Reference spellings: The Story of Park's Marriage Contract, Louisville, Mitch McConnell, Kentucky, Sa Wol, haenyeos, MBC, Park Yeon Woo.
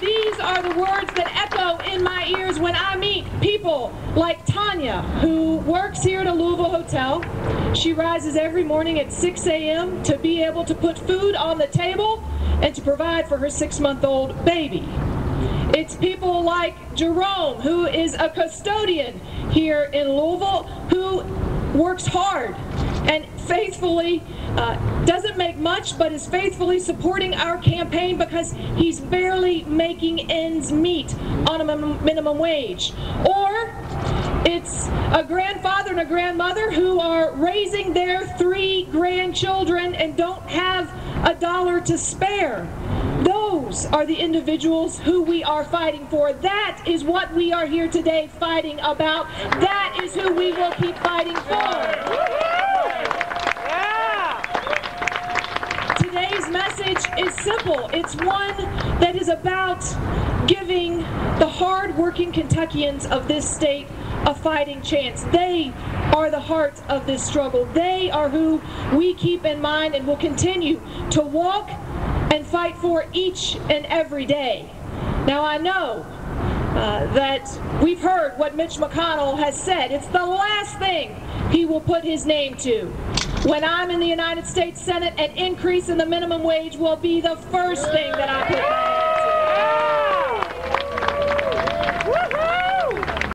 These are the words that echo in my ears when I meet people like Tanya, who works here at a Louisville hotel. She rises every morning at 6 a.m. to be able to put food on the table and to provide for her 6-month-old baby. It's people like Jerome, who is a custodian here in Louisville, who works hard and faithfully, doesn't make much, but is faithfully supporting our campaign because he's barely making ends meet on a minimum wage. Or it's a grandfather and a grandmother who are raising their 3 grandchildren and don't have a dollar to spare. Those are the individuals who we are fighting for. That is what we are here today fighting about. That is who we will keep fighting for. Today's message is simple. It's one that is about giving the hard-working Kentuckians of this state a fighting chance. They are the heart of this struggle. They are who we keep in mind and will continue to walk and fight for each and every day. Now, I know that we've heard what Mitch McConnell has said. It's the last thing he will put his name to. When I'm in the United States Senate, an increase in the minimum wage will be the first thing that I put back.